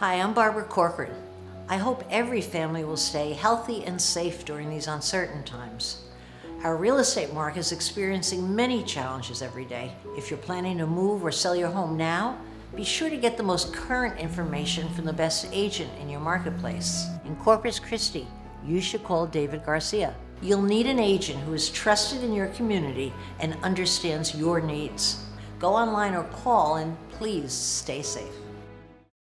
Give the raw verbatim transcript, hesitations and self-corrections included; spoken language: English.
Hi, I'm Barbara Corcoran. I hope every family will stay healthy and safe during these uncertain times. Our real estate market is experiencing many challenges every day. If you're planning to move or sell your home now, be sure to get the most current information from the best agent in your marketplace. In Corpus Christi, you should call David Garcia. You'll need an agent who is trusted in your community and understands your needs. Go online or call, and please stay safe.